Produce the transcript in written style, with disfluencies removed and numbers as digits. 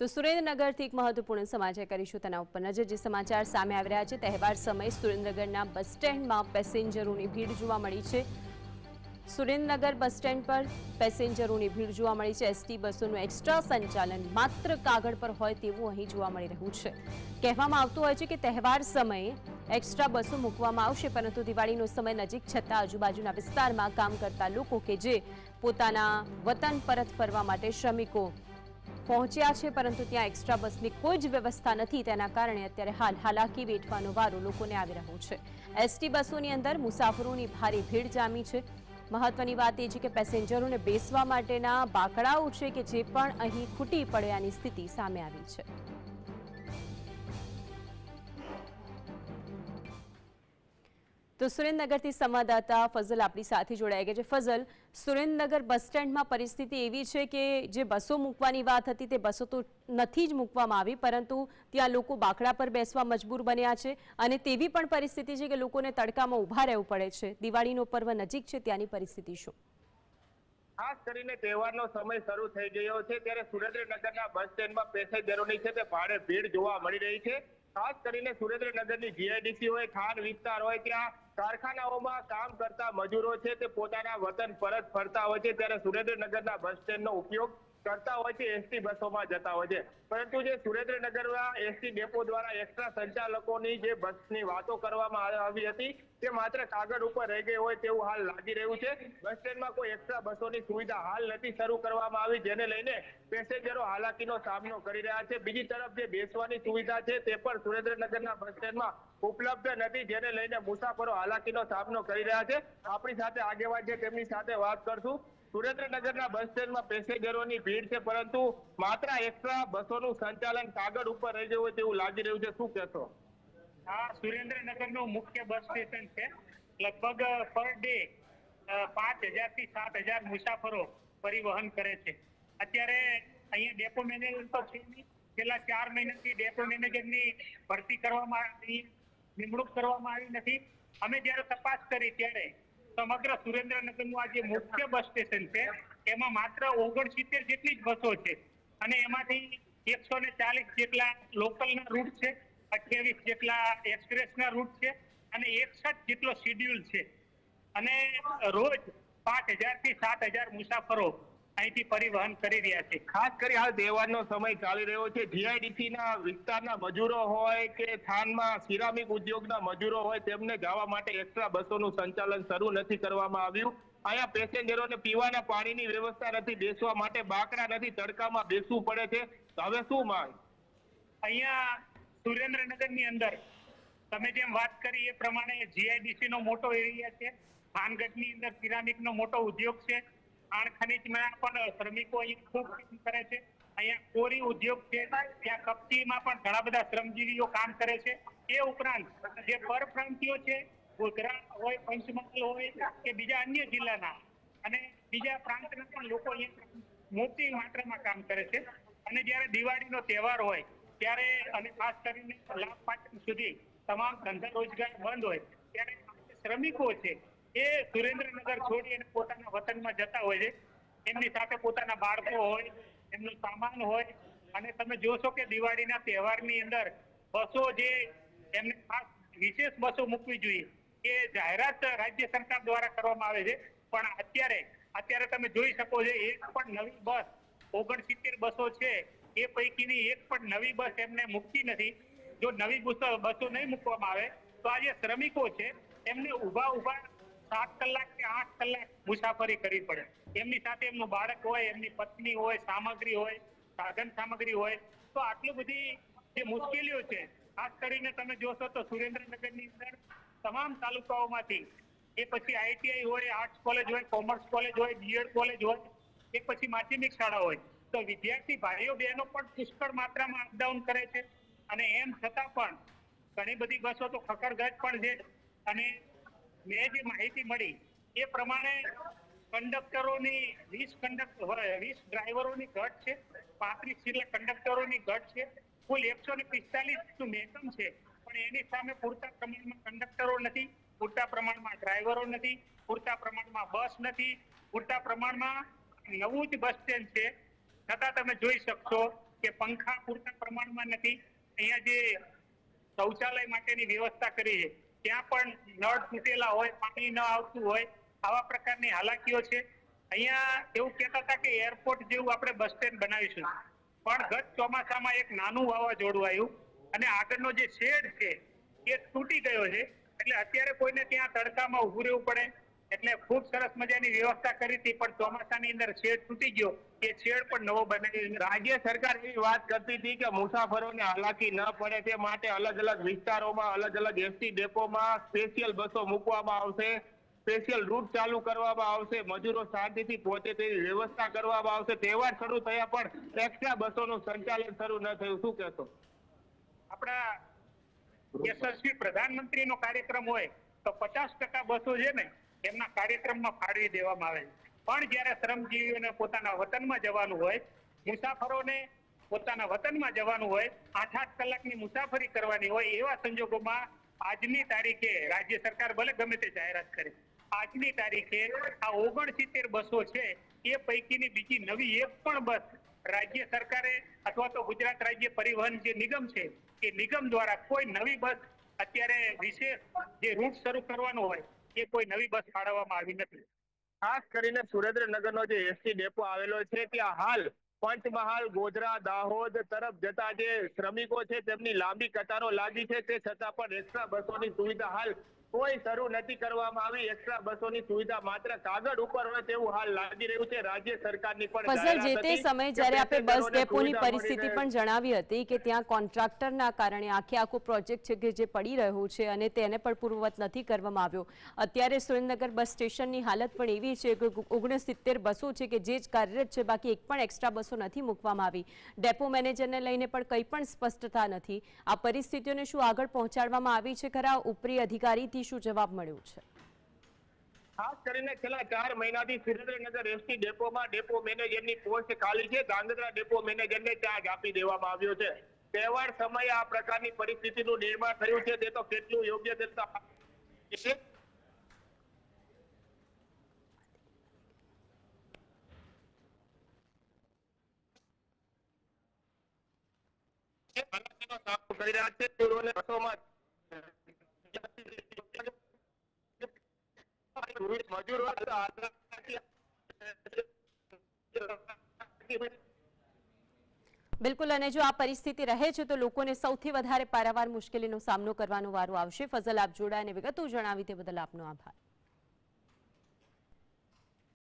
તો સુરેન્દ્રનગરથી એક મહત્વપૂર્ણ સમાચાર કરીશું, તેના ઉપર નજર. જે સમાચાર સામે આવી રહ્યા છે, તહેવાર સમયે સુરેન્દ્રનગરના બસ સ્ટેન્ડમાં પેસેન્જરોની ભીડ જોવા મળી છે. સુરેન્દ્રનગર બસ સ્ટેન્ડ પર પેસેન્જરોની ભીડ જોવા મળી છે. એસટી બસોનું એક્સ્ટ્રા સંચાલન માત્ર કાગળ પર હોય તેવું અહીં જોવા મળી રહ્યું છે. કહેવામાં આવતું હોય છે કે તહેવાર સમયે એક્સ્ટ્રા બસો મૂકવામાં આવશે, પરંતુ દિવાળીનો સમય નજીક છતાં આજુબાજુના વિસ્તારમાં કામ કરતા લોકો કે જે પોતાના વતન પરત ફરવા માટે શ્રમિકો પહોંચ્યા છે, પરંતુ ત્યાં એક્સ્ટ્રા બસની કોઈ જ વ્યવસ્થા નથી, તેના કારણે અત્યારે હાલાકી વેઠવાનો વારો લોકોને આવી રહ્યો છે. એસટી બસોની અંદર મુસાફરોની ભારે ભીડ જામી છે. મહત્વની વાત એ છે કે પેસેન્જરોને બેસવા માટેના બાકડાઓ છે કે જે પણ અહીં ખૂટી પડ્યાની સ્થિતિ સામે આવી છે. તો સુરેન્દ્રનગરથી સંવાદદાતા ફઝલ આપણી સાથે જોડાઈ ગયા છે. ફઝલ, સુરેન્દ્રનગર બસ સ્ટેન્ડમાં પરિસ્થિતિ એવી છે કે જે બસો મૂકવાની વાત હતી તે બસો તો નથી જ મૂકવામાં આવી, પરંતુ ત્યાં લોકો બાકડા પર બેસવા મજબૂર બન્યા છે અને તેવી પણ પરિસ્થિતિ છે કે લોકોને તડકામાં ઊભા રહેવું પડે છે. દિવાળીનો પર્વ નજીક છે, ત્યાંની પરિસ્થિતિ શું? ખાસ કરીને તહેવારનો સમય શરૂ થઈ ગયો છે, ત્યારે સુરેન્દ્રનગરના બસ સ્ટેન્ડમાં પેસેન્જરોની છે તે ભારે ભીડ જોવા મળી રહી છે. ખાસ કરીને સુરેન્દ્રનગરની જીઆઈડીસી હોય, ખાન વિસ્તાર હોય, ત્યાં कारखानाओं काम करता मजूरो है वतन परत फरता हो त्यारे सुरेन्द्रनगर बस स्टेन्ड नो उपयोग करता हो एसटी बसों में जता हो, परंतु सुरेन्द्रनगर एसटी डेपो द्वारा एक्स्ट्रा संचालकों की जे बस की बातों करवामां आवी हती ते मात्र कागळ उपर रही गई होय तेवुं हाल लागी रह्युं छे। बस स्टेन्ड में कोई एक्स्ट्रा बसों की सुविधा हाल नहीं शुरू करवामां आवी, जेने लईने पेसेंजरो हालाकी नो सामनो करी रह्या छे। बीजी तरफ जे बेसवानी सुविधा छे ते पण सुरेन्द्रनगरना बस स्टेन्ड में उपलब्ध नहीं, जेने लईने मुसाफरो हालाकी नो सामनो करी रह्या छे। आपणी साथे आगेवान छे तेमनी साथे वात करशुं। सुरेन्द्रनगरना बस स्टेन्ड में पेसेंजरोनी भीड़ छे, परंतु मात्र एक्स्ट्रा बसोनुं संचालन कागळ उपर रही गयुं होय तेवुं लागी रह्युं छे। शुं कहेशो? हाँ, सुरेन्द्रनगर नो मुख्य बस स्टेशन है। लगभग पर डे 5000 થી 7000 मुसाफरो परिवहन करे छे। अत्यारे अहीं डेपो मैनेजर तो छे नहीं, छेल्ला 4 મહિનાથી डेपो मैनेजरनी भर्ती करवामां आवी, निमणूक करवामां आवी नथी। अमे ज्यारे तपास करी त्यारे समग्र सुरेन्द्रनगरनुं आ जे मुख्य बस स्टेशन छे एमां मात्र 69 जेटली ज बसो छे अने एमांथी 140 जेटला लोकलना रूट छे, 28 જેટલા એક્સપ્રેસના રૂટ છે અને 61 જેટલો શેડ્યુલ છે અને રોજ 5000 થી 7000 મુસાફરો અહીંથી પરિવહન કરી રહ્યા છે. ખાસ કરી હાલ તહેવારનો સમય ચાલી રહ્યો છે. જીઆઈડીસીના વિસ્તારના મજૂરો હોય કે થાનમાં સિરામિક ઉદ્યોગના મજૂરો હોય તેમને જવા માટે એક્સ્ટ્રા બસોનું સંચાલન શરૂ નથી કરવામાં આવ્યું. અહીંયા પેસેન્જરોને પીવાના પાણીની વ્યવસ્થા નથી, બેસવા માટે બાકડા નથી, તડકામાં બેસવું પડે છે. હવે શું માંગ? અહીંયા सुरेन्द्रनगरनी अंदर तमे जेम वात करी ए प्रमाणे जीआईडीसी नो मोटो एरिया छे, खानगढ़नी अंदर सिरामिक नो मोटो उद्योग छे, खाण खनिज में पण श्रमिको अहीं खूब काम करे छे, अहीं कोरी उद्योग छे, त्यां कपटी में पण घणा बधा श्रमजीवीओ काम करे छे। ए उपरांत जे परप्रांतीयो छे, गुजरात होय, पंचमहाल होय के बीजा अन्य जिल्लाना अने बीजा प्रांतना पण लोको अहीं मोटी मात्रामां काम करे छे अने ज्यारे दिवाळीनो तहेवार होय ત્યારે અને ખાસ કરીને લાભ પાટણ સુધી તમામ ધંધા રોજગાર બંધ હોય ત્યારે શ્રમિકો છે એ સુરેન્દ્રનગર છોડી અને પોતાના વતનમાં જતા હોય છે. એમની સાથે પોતાના બાળકો હોય, એમનું સામાન હોય અને તમે જોશો કે દિવાળીના તહેવારની અંદર બસો જે એમને ખાસ વિશેષ બસો મૂકવી જોઈએ એ જાહેરાત રાજ્ય સરકાર દ્વારા કરવામાં આવે છે, પણ અત્યારે તમે જોઈ શકો છો એક પણ નવી બસ 69 બસો છે એ પૈકીની એક પણ નવી બસ એમને મુકતી નથી. જો નવી બસો નહીં મૂકવામાં આવે તો આ જે શ્રમિકો છે એમને ઊભા 7 કલાક કે 8 કલાક મુસાફરી કરવી પડે. એમની સાથે એમનું બાળક હોય, એમની પત્ની હોય, સામગ્રી હોય, સાધન સામગ્રી હોય, તો આટલી બધી જે મુશ્કેલીઓ છે ખાસ કરીને તમે જોશો તો સુરેન્દ્રનગરની અંદર તમામ તાલુકાઓમાંથી એ પછી આઈટીઆઈ હોય, આર્ટ્સ કોલેજ હોય, કોમર્સ કોલેજ હોય, બીએડ કોલેજ હોય કે પછી માધ્યમિક શાળા હોય તો વિદ્યાર્થી ભાઈઓ બહેનો પણ પુષ્કળ માત્રામાં અપડાઉન કરે છે અને એમ છતાં પણ ઘણી બધી બસો તો ખખડગજ પણ છે. અને મેં જે માહિતી મળી એ પ્રમાણે કંડક્ટરોની 20 ડ્રાઈવરોની ઘટ છે, 35 જેટલા કંડક્ટરોની ઘટ છે, કુલ 145 મેકમ છે, પણ એની સામે પૂરતા પ્રમાણમાં કંડક્ટરો નથી, પૂરતા પ્રમાણમાં ડ્રાઈવરો નથી, પૂરતા પ્રમાણમાં બસ નથી, પૂરતા પ્રમાણમાં નવું જ બસ સ્ટેન્ડ છે. છતાં તમે જોઈ શકશો के पंखा पूरता प्रमाण में नहीं। अहींया जे शौचालय माटेनी व्यवस्था करी है त्यां पण नळ तूटेला होय, पाणी न आवतुं होय, आवा प्रकारनी हालाकीओ छे। अहींया एवुं कहेता हता के एरपोर्ट जेवुं आपणे बस स्टेन्ड बनावीशुं, पण गत ચોમાસામાં एक नानुं वावाजोडुं आव्युं अने आगळनो जे शेड छे ए तूटी गयो छे, एटले अत्यारे कोईने त्यां तडकामां ऊभुं रहेवुं पडे। एटले खूब सरस मजानी व्यवस्था करी थी, पण ચોમાસાની अंदर शेड तूटी गयो। ये शेड पर नवो बने। राज्य सरकार ये बात करती थी कि मुसाफरों ने हालाकी न पड़े ते माटे अलग अलग विस्तारों में अलग अलग एसटी डेपो में स्पेशियल बसों मुकवामां आवशे, स्पेशियल रूट चालू करवामां आवशे, मजूरो शांति थी पहुंचे तेवी व्यवस्था करवामां आवशे। तेवार शुरू थया पण एक्स्ट्रा बसोनुं संचालन शुरू न थयुं। शुं कहेशो? आपणा यशस्वी प्रधानमंत्रीनो कार्यक्रम होय तो 50% बसों छे ने एमना कार्यक्रममां फाळवी देवामां आवे छे। पण ज्यारे श्रमजीवीओने पोताना वतनमा जवानुं होय, मुसाफरोने पोताना वतनमा जवानुं होय, 8-8 कलाकनी मुसाफरी करवानी होय, एवा संजोगोमां आजनी तारीखे राज्य सरकार भले गमे ते जाहेरात करे, आजनी तारीखे आ 69 बसों छे ए पैकीनी बीजी नवी एक पण बस राज्य सरकारे अथवा तो गुजरात राज्य परिवहन जे निगम छे के निगम द्वारा कोई नवी बस अत्यारे विशेष जे रूट शरू करवानो होय ए कोई नवी बस फाळववामां आवी नथी। खास करीने सुरेन्द्रनगर नो जे एसटी डेपो आवेलो छे त्यां हाल पंचमहाल, गोधरा, दाहोद तरफ जता जे श्रमिको छे तेमनी लांबी कतारो लागी छे, ते छतां पण एक्स्ट्रा बसोनी सुविधा हाल कोई शरू नथी करवामां आवी। एक्स्ट्रा बसोनी सुविधा मात्र कागळ उपर होय तेवुं हाल लागी रह्युं छे। राज्य सरकारनी पण जाहेरात हती। जेते समय ज्यारे आपणे बस डेपोनी परिस्थिति पण जणावी हती के त्यां कॉन्ट्राक्टरना कारणे आखे आखो प्रोजेक्ट छे के जे पड़ी रह्यो छे अने तेने पण पूर्ववत नथी करवामां आव्यो। अत्यारे सुरेन्द्रनगर बस स्टेशननी हालत पण एवी छे के 69 बसों छे के जे ज कार्यरत छे, बाकी एक पण एक्स्ट्रा बसों नथी मूकवामां आवी। डेपो मेनेजरने लईने पण कंई पण स्पष्टता नथी। आ परिस्थितिओने शुं आगळ पहोंचाडवामां आवी छे? खरा उपरी अधिकारी जवाब मळ्यो छे। खास करीने छेल्ला 4 महीनाथी सुरेन्द्रनगर एसटी डेपोमां डेपो मेनेजरनी पोस्ट खाली छे। गांधीधाम डेपो मेनेजरने चार्ज आपी देवामां आव्यो छे। तेवार समये आ प्रकारनी परिस्थितिनुं निर्माण थयुं छे ते तो કેટલું યોગ્ય દર્શાવે છે। જે ભલાનો સામનો કરી રહ્યા છે તેઓને બસોમાં मजूर बिल्कुल अने जो आ परिस्थिति रहे छे तो लोकोने सौथी वधारे पारावार मुश्केलीनो सामनो करवानो वारो आवशे। फजल आप जोडायाने विगतो जणावी ते बदल आपनो आभार।